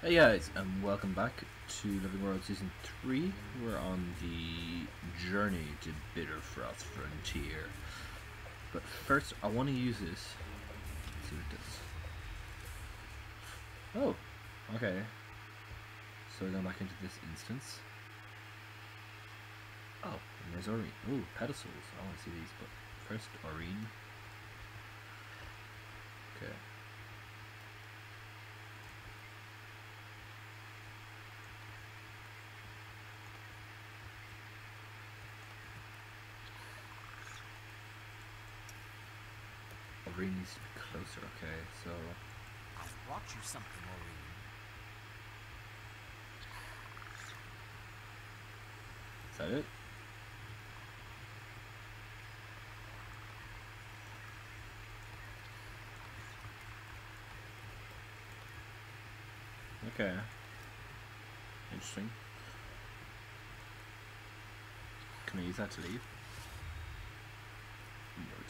Hey guys, and welcome back to Living World Season 3. We're on the journey to Bitterfrost Frontier. But first, I want to use this. Let's see what it does. Oh, okay. So we're going back into this instance. Oh, and there's Aurene. Oh, pedestals. I want to see these, but first, Aurene. Okay. Aurene needs to be closer, okay, so... I've brought you something, Aurene. Is that it? Okay. Interesting. Can I use that to leave?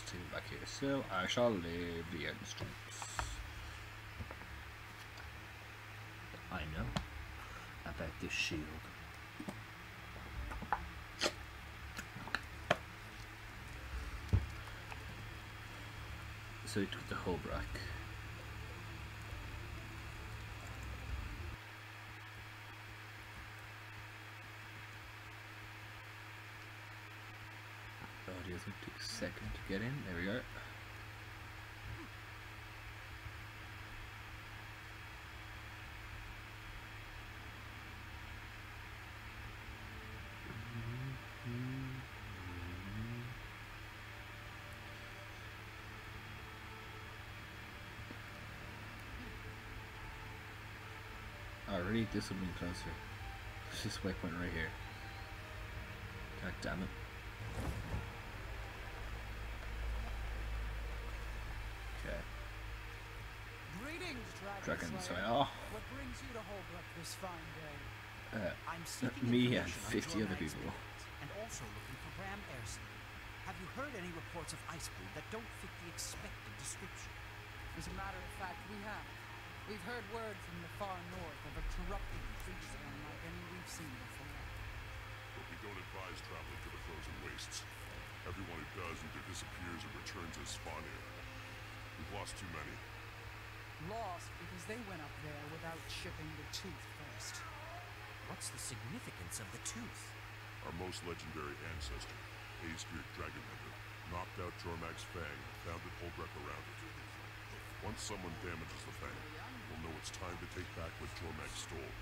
Take it back here, so I shall leave the instance. I know about this shield. So he took the Holbrook. Took a second to get in. There we go. Already, this would have been closer. It's this waypoint right here. God damn it. Dragonslayer. Oh. What brings you to Holbrook this fine day? Me and 50 other people. And also looking for Bram Erson. Have you heard any reports of iceberg that don't fit the expected description? As a matter of fact, we have. We've heard word from the far north of a corrupted creature unlike any we've seen before. But we don't advise traveling to the frozen wastes. Everyone who does either disappears or returns as Svarnia. We've lost too many. Lost because they went up there without shipping the tooth first. What's the significance of the tooth? Our most legendary ancestor, Aesgir's Dragomander, knocked out Jormag's fang and founded Holbrook around it. Once someone damages the fang, we'll know it's time to take back what Jormag stole.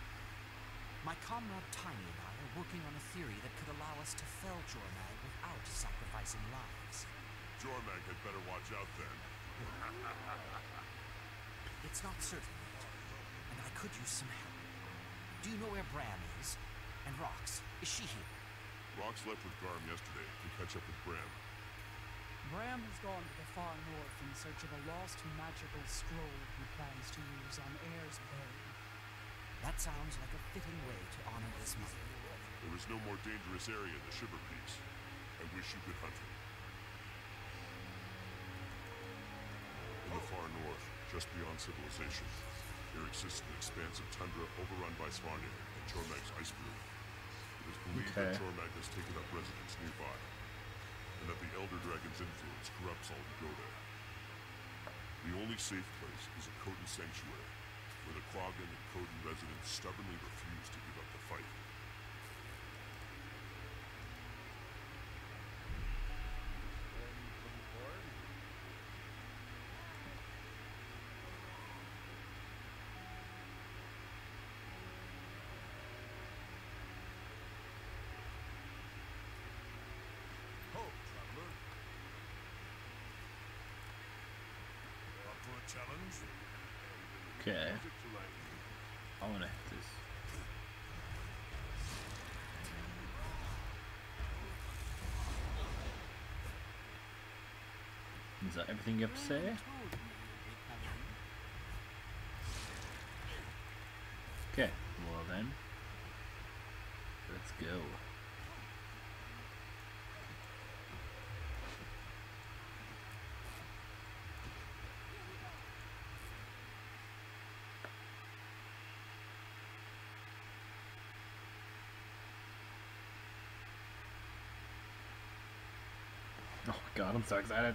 My comrade Tiny and I are working on a theory that could allow us to fell Jormag without sacrificing lives. Jormag had better watch out then. It's not certain, and I could use some help. Do you know where Bram is? And Rox, is she here? Rox left with Bram yesterday to catch up with Bram. Bram has gone to the far north in search of a lost magical scroll he plans to use on Air's burial. That sounds like a fitting way to honor his mother. There is no more dangerous area in the Shiverpeaks. I wish you could hunt him. In the far north, just beyond civilization, there exists an expanse of tundra overrun by Svarnia and Jormag's ice group. It is believed that Jormag has taken up residence nearby, and that the Elder Dragon's influence corrupts all who go there. The only safe place is a Kodan sanctuary, where the Quaggan and Kodan residents stubbornly refuse to give up the fight. Okay. I wanna hit this. Is that everything you have to say? Okay, well then. Let's go. God, I'm so excited.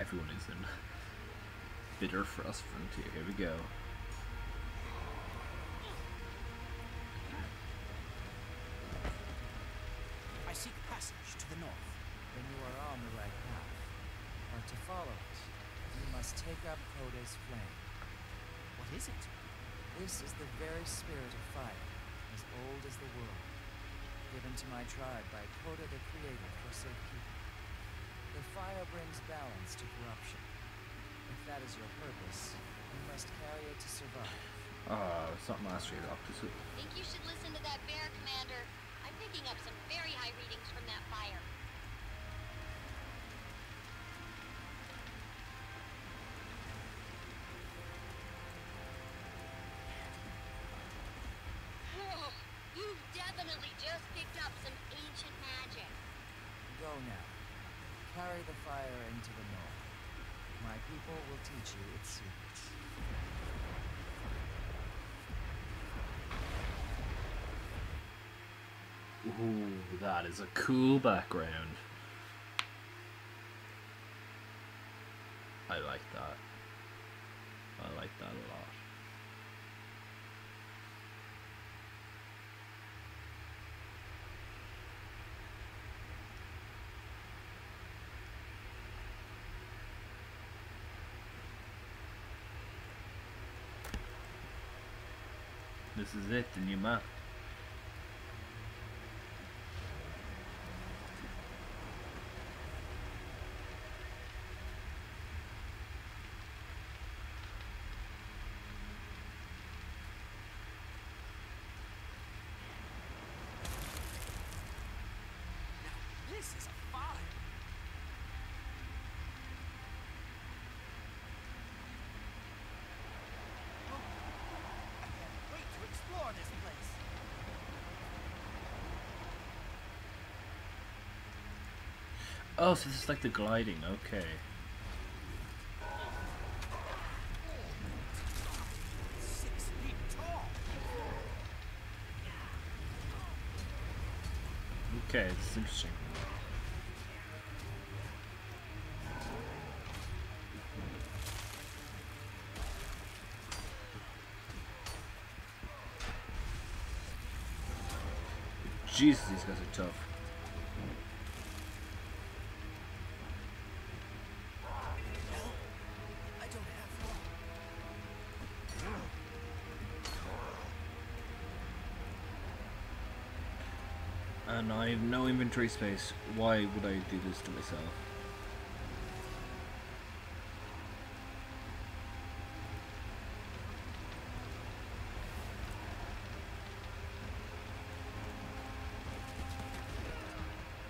Everyone is in Bitterfrost Frontier. Here we go. I seek passage to the north. Then you are on the right path. And to follow it, you must take up Koda's flame. What is it? This is the very spirit of fire, as old as the world, given to my tribe by Koda the Creator for safe keeping. The fire brings balance to corruption. If that is your purpose, you must carry it to survive. Something last year opposite. I think you should listen to that bear, Commander. I'm picking up some very high readings from that fire. Whoa, you've definitely just picked up some ancient magic. Go now. Carry the fire into the north. My people will teach you its secrets. Ooh, that is a cool background. I like that. I like that a lot. This is it, the new map. Now, this is a fire. Oh, so this is like the gliding, okay. Okay, this is interesting. Jesus, these guys are tough. And I have no inventory space. Why would I do this to myself?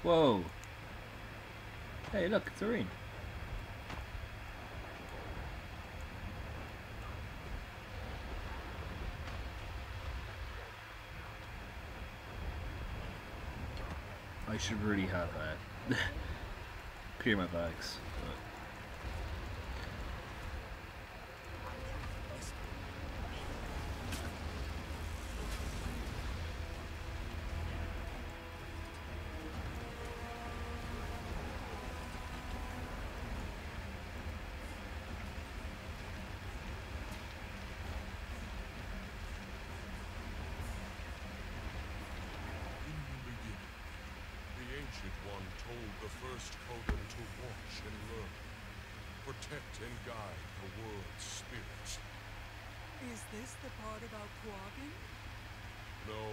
Whoa! Hey, look, it's Aurene. I should really have that. Clear my bags. But. The first Kodan to watch and learn, protect and guide the world's spirits. Is this the part about Quaggan? No,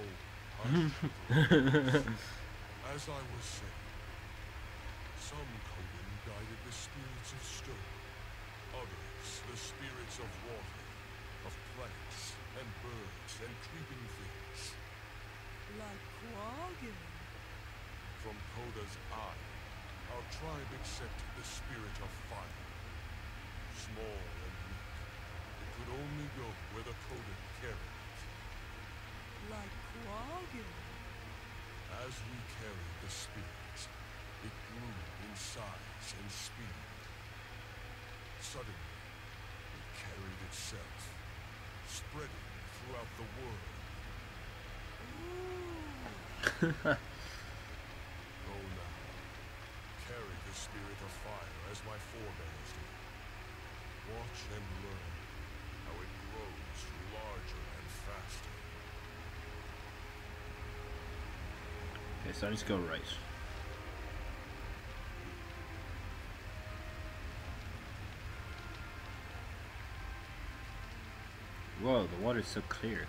I As I was saying, some Kodan guided the spirits of stone, others the spirits of water, of plants and birds and creeping things. Like Quaggan? From Koda's eye, Our tribe accepted the spirit of fire. Small and weak, it could only go where the Kodan carried it. Like Quaggan. As we carried the spirit, it grew in size and speed. Suddenly, it carried itself, spreading throughout the world. Go now. Carry the spirit of fire as my forebears did. Watch and learn how it grows larger and faster. Okay, so I just go right. Whoa, the water's so clear.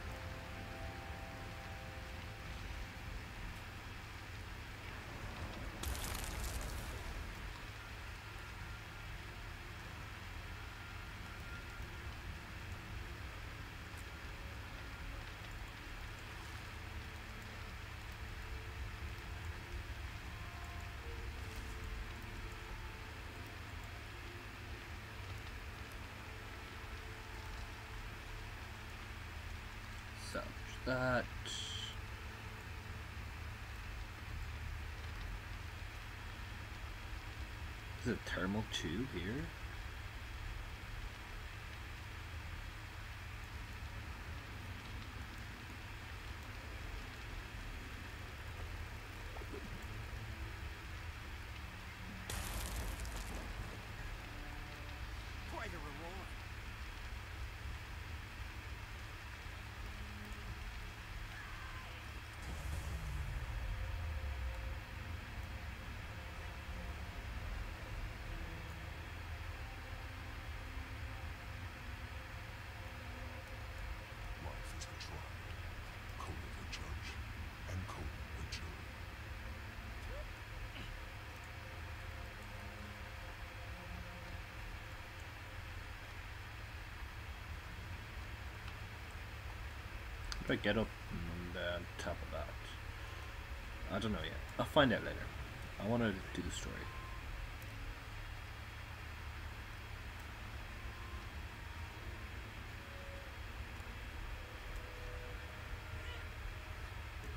That is a thermal tube here. How do I get up on the top of that? I don't know yet. I'll find out later. I want to do the story.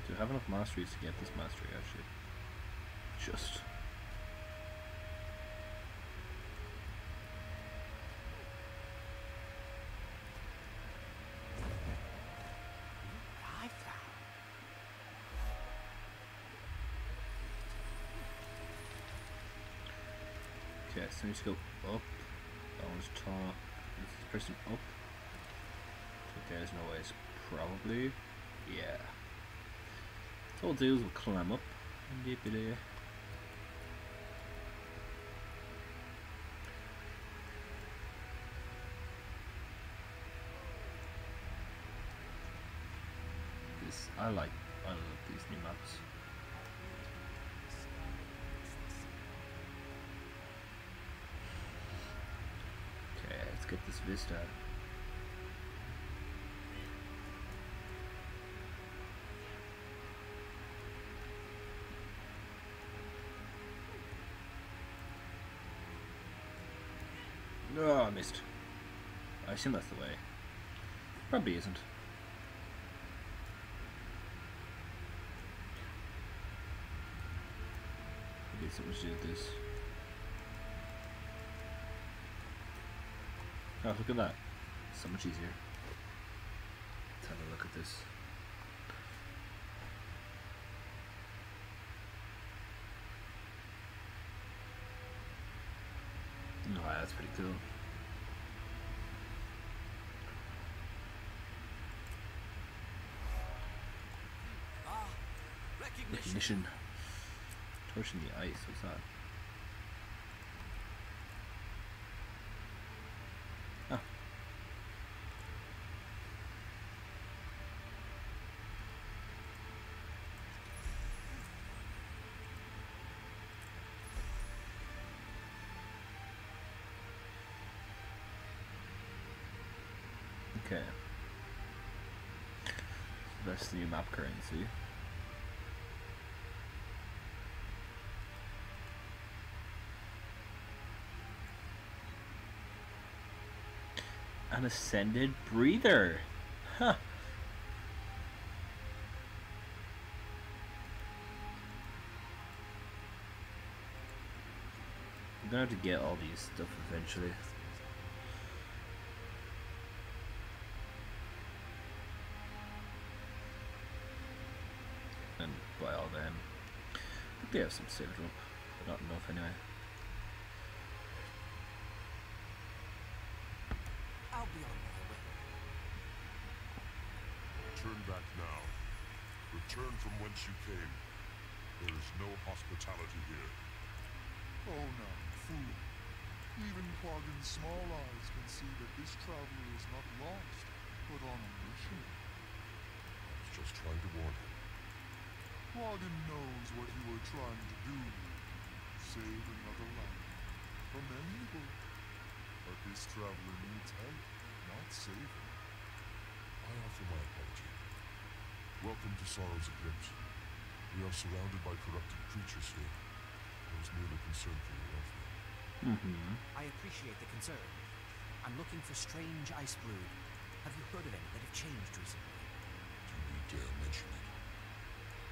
Do I have enough masteries to get this mastery? I should just... Okay, so I need to go up, that one's top, is this person up? Okay, there's no ways, probably, yeah. So what we'll do is we'll climb up, yippee-dee. This, I love these new maps. Get this vista. Oh, I missed. I assume that's the way. Probably isn't. I guess it was just this. Oh, look at that. So much easier. Let's have a look at this. Oh, wow, that's pretty cool. Ah, recognition. Torching the ice, what's that? Okay. So that's the new map currency. An Ascended Breather. Huh. I'm gonna have to get all these stuff eventually. And buy all them. I do have some saved up, but not enough anyway. I'll be on my way. Turn back now. Return from whence you came. There is no hospitality here. Oh no, fool. Even Quaggan's small eyes can see that this traveler is not lost, but on a mission. I was just trying to warn him. Quaggan knows what you were trying to do. Save another life from their evil. But this traveler needs help, not saving. I offer my apology. Welcome to Sorrow's Eclipse. We are surrounded by corrupted creatures here. I was merely concerned for your welfare. I appreciate the concern. I'm looking for strange ice brood. Have you heard of any that have changed recently? Do you dare mention it?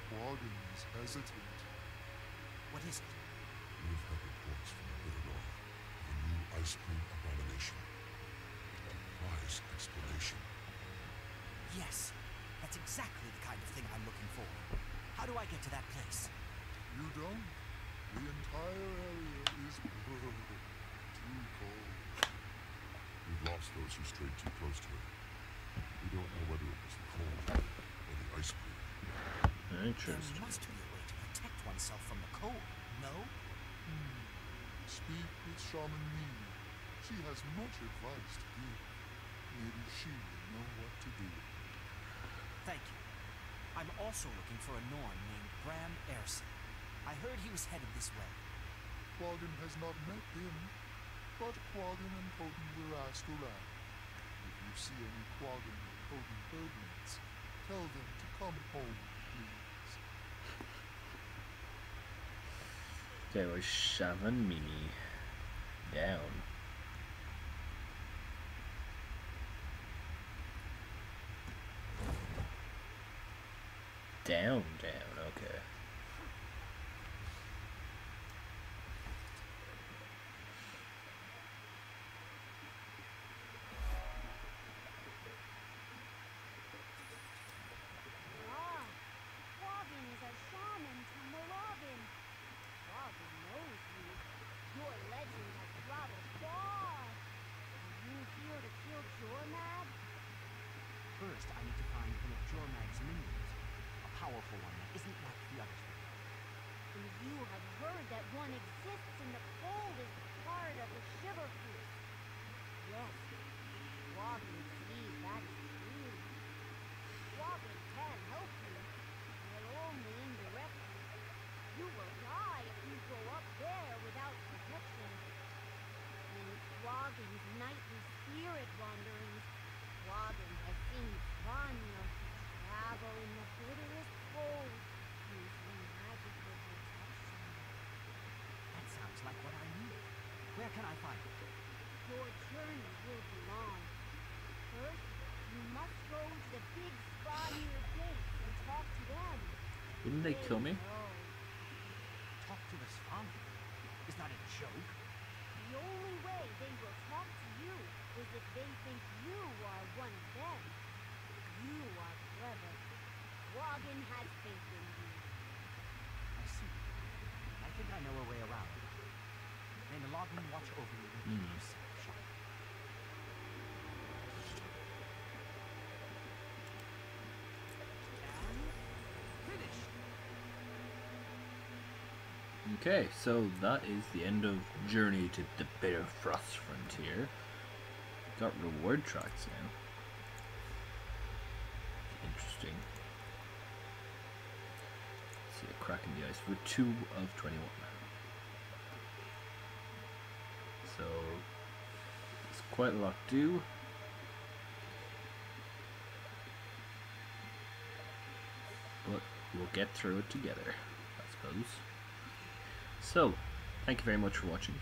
Quaggan's hesitant. What is it? We have had reports from the Bitterfrost, of a new ice breed abomination. A wise explanation. Yes, that's exactly the kind of thing I'm looking for. How do I get to that place? You don't? The entire area is too cold. We've lost those who strayed too close to it. We don't know whether it was the cold or the ice breed. There must be a way to protect oneself from the cold, no? Speak with Shaman Mina. She has much advice to give. Maybe she will know what to do. Thank you. I'm also looking for a Norn named Bram Erson. I heard he was headed this way. Quaggan has not met him, but Quaggan and Kodan were asked around. If you see any Quaggan or Kodan birdmates, tell them to come home, please. Okay, we're shoving Mimi down. Down, okay. First, I need to find one of Jormag's minions, a powerful one that isn't like the others. And you have heard that one exists in the coldest part of the Shiverpeaks. Yes, Quaggan sees that is true. Quaggan can help you, but only indirectly. You will die if you go up there without protection. In Quaggan's nightly spirit wanderings, Quaggan has seen Svarnia travel in the bitterest cold using magical protection. That sounds like what I need. Where can I find it? Your journey will be long. First, you must go to the big Svarnia gates and talk to them. Wouldn't they kill me? Talk to the Svarnia? It's not a joke. The only way they will talk to you is if they think you are one of them. You are clever. Quaggan has faith in you. I see. I think I know a way around. May the Logman watch over you and keep you safe. Okay, so that is the end of Journey to the Bitterfrost Frontier. Got reward tracks now. Interesting. See a crack in the ice. We're 2 of 21 now. So, it's quite a lot to do. But we'll get through it together, I suppose. So, thank you very much for watching.